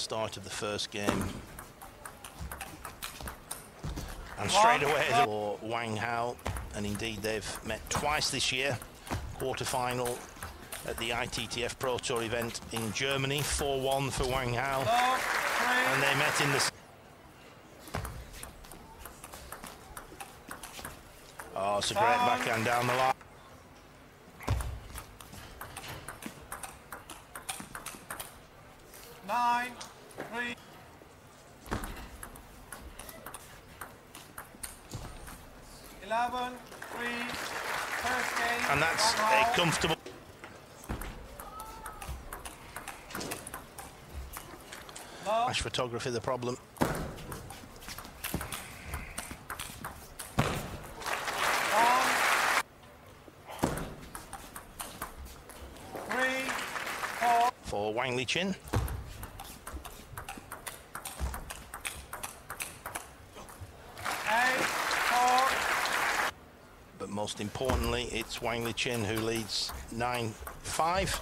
start of the first game. And straight away for Wang Hao, and indeed they've met twice this year. Quarterfinal at the ITTF Pro Tour event in Germany, 4-1 for Wang Hao, and they met in the... Oh, it's a great backhand down the line. And that's a comfortable... Match photography, the problem. For Wang Liqin. But most importantly, it's Wang Liqin who leads 9-5.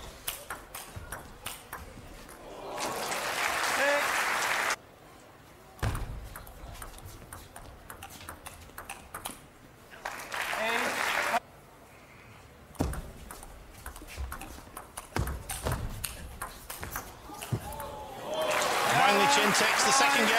Wang Liqin takes the second game.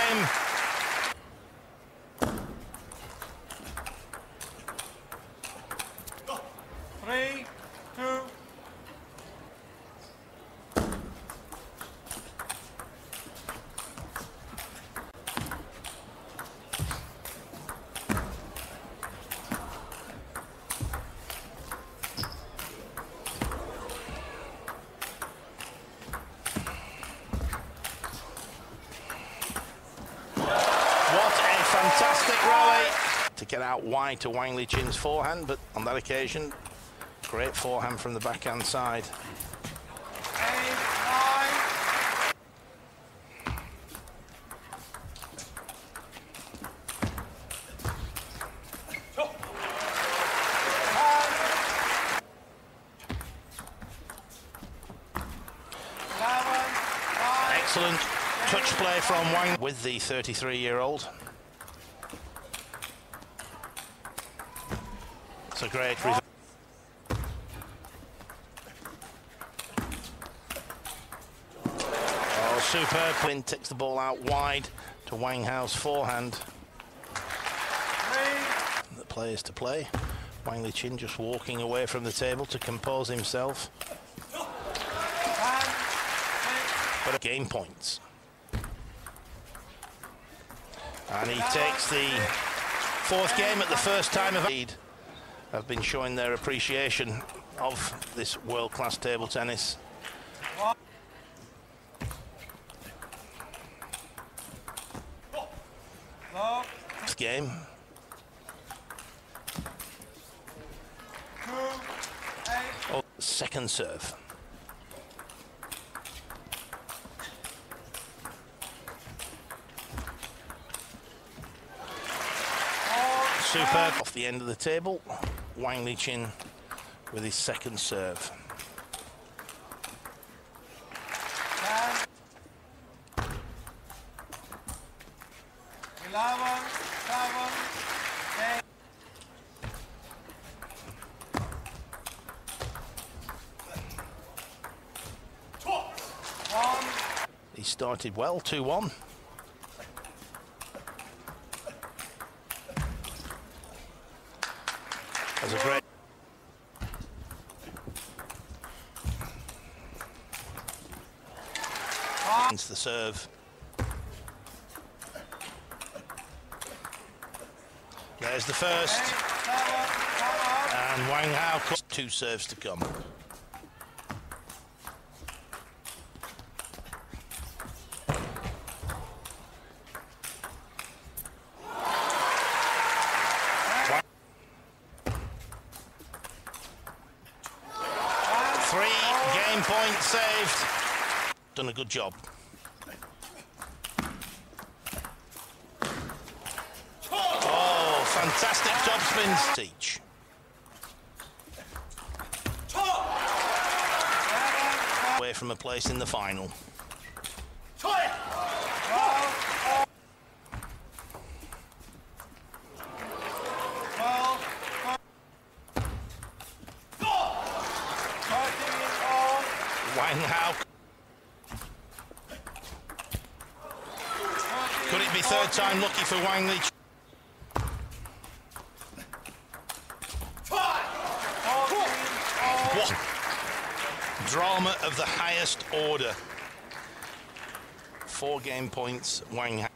Fantastic rally to get out wide to Wang Liqin's forehand, but on that occasion, great forehand from the backhand side. Excellent touch play from Wang with the 33-year-old. It's a great result. Oh, superb. Quinn takes the ball out wide to Wang Hao's forehand. The players to play. Wang Liqin just walking away from the table to compose himself. But game points. And he takes the fourth game at the first time of lead. Have been showing their appreciation of this world-class table tennis. This game. Oh, second serve. Superb. Off the end of the table, Wang Liqin with his second serve. He started well, 2-1. That's a great... It's the serve. There's the first. And Wang Hao caught two serves to come. Point saved. Done a good job. Oh, fantastic topspins. Teach. Away from a place in the final. Wang Hao. Could it be third time lucky for Wang Liqin? What drama of the highest order. 4 game points, Wang Hao.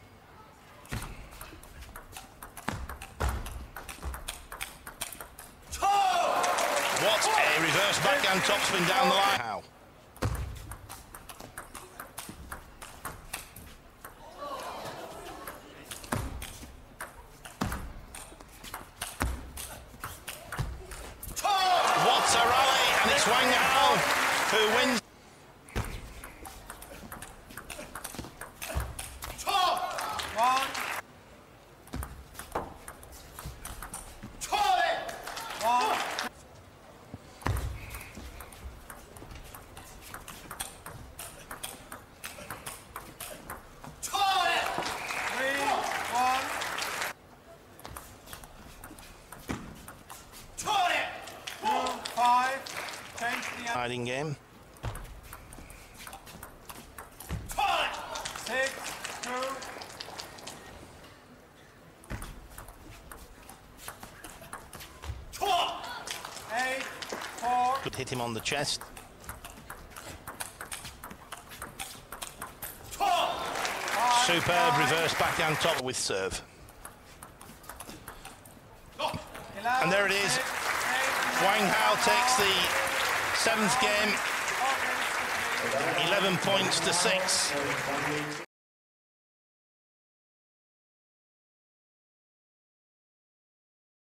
What a reverse backhand topspin down the line. How? What a rally, and it's Wang Hao who wins. Hiding game. 5, 6, 2. Could hit him on the chest. Superb reverse backhand top with serve. And there it is. Wang Hao takes the 7th game, 11 points to 6.